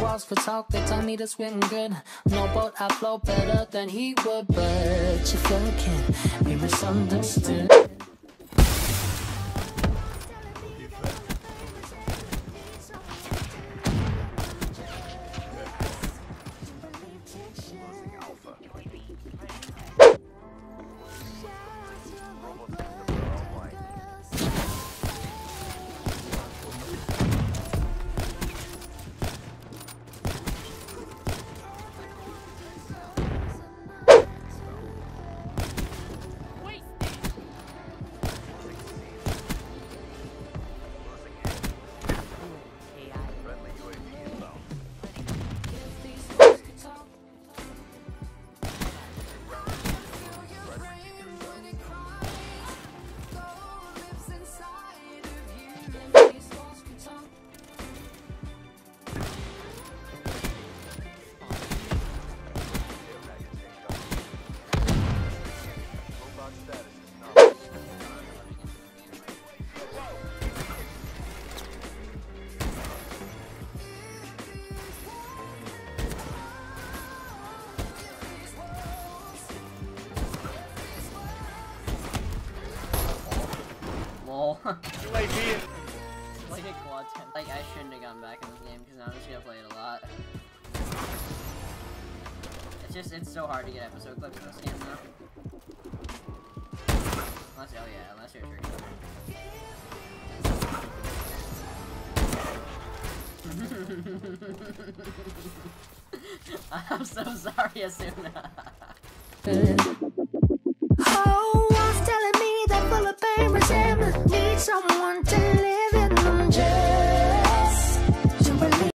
walls for talk, they tell me that's swim good. No boat, I float better than he would, but you feel I can't be misunderstood. Like a quad 10. Like, I shouldn't have gone back in this game because now I'm just gonna play it a lot. It's so hard to get episode clips in this game now. Unless, oh yeah, unless you're a trick. I'm so sorry, Asuna.